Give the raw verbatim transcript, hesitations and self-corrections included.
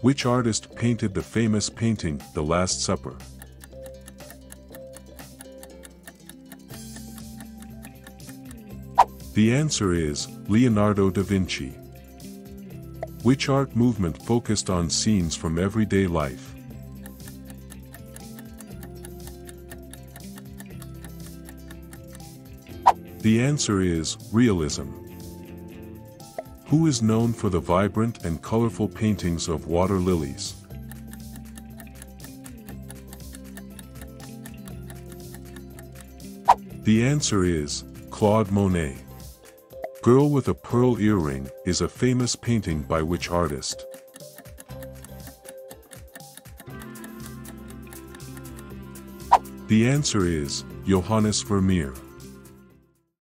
Which artist painted the famous painting, The Last Supper? The answer is Leonardo da Vinci. Which art movement focused on scenes from everyday life? The answer is Realism. Who is known for the vibrant and colorful paintings of water lilies? The answer is Claude Monet. Girl with a Pearl Earring is a famous painting by which artist? The answer is Johannes Vermeer.